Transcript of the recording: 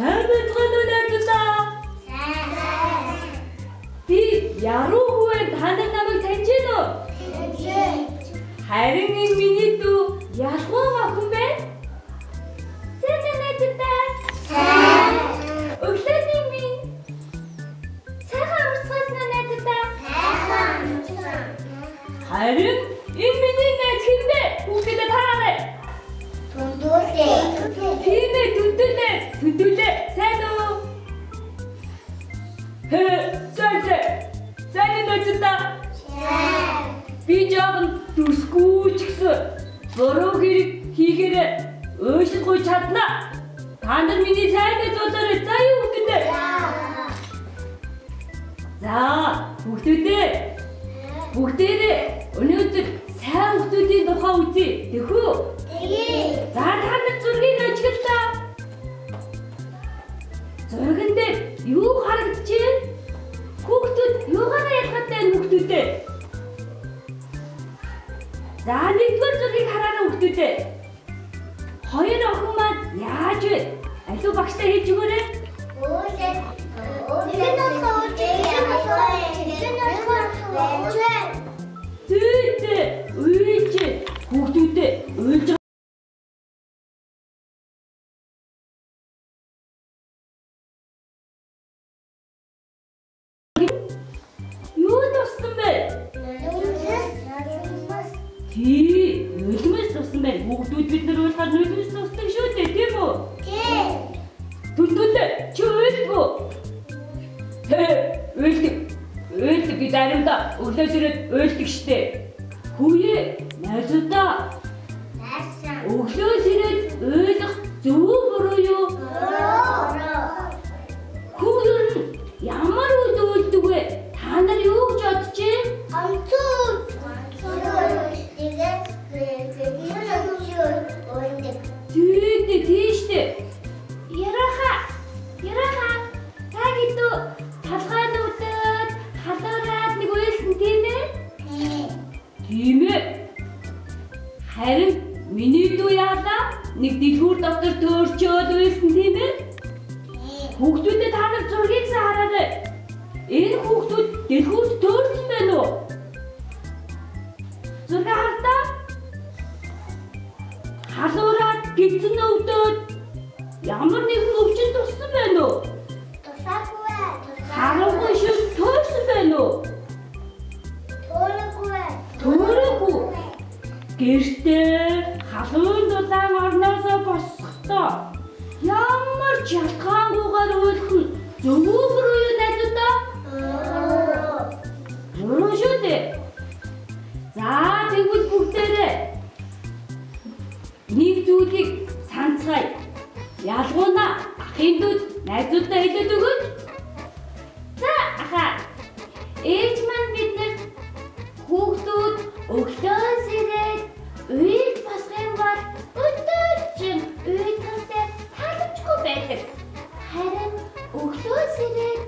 Öğüt, öğüt, öğüt, öğüt, öğüt, öğüt, öğüt, öğüt, öğüt,